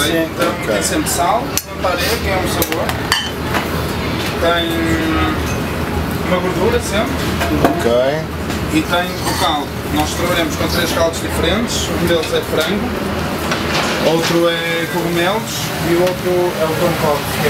Okay? Então okay. Tem sempre sal, parei, que é um sabor. Tem uma gordura sempre. Ok. E tem o caldo. Nós trabalhamos com 3 caldos diferentes, um deles é frango, outro é cogumelos e o outro é o tonkotsu.